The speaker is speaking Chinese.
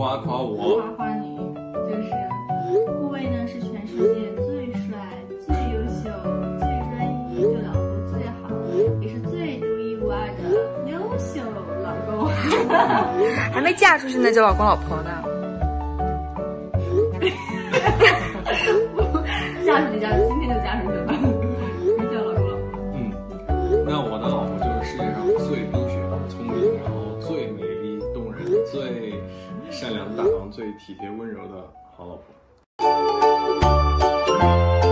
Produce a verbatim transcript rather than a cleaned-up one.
夸夸我，夸夸你，就是顾魏呢是全世界最帅、最优秀、最专一，对老公最好，也是最独一无二的优秀老公。还没嫁出去呢，叫老公老婆呢。嫁出去，嫁出去，今天就嫁出去吧。叫老公老婆。嗯，那我的老婆就是世界上最冰雪、聪明，然后最美丽动人、最。 善良大方、最体贴温柔的好老婆。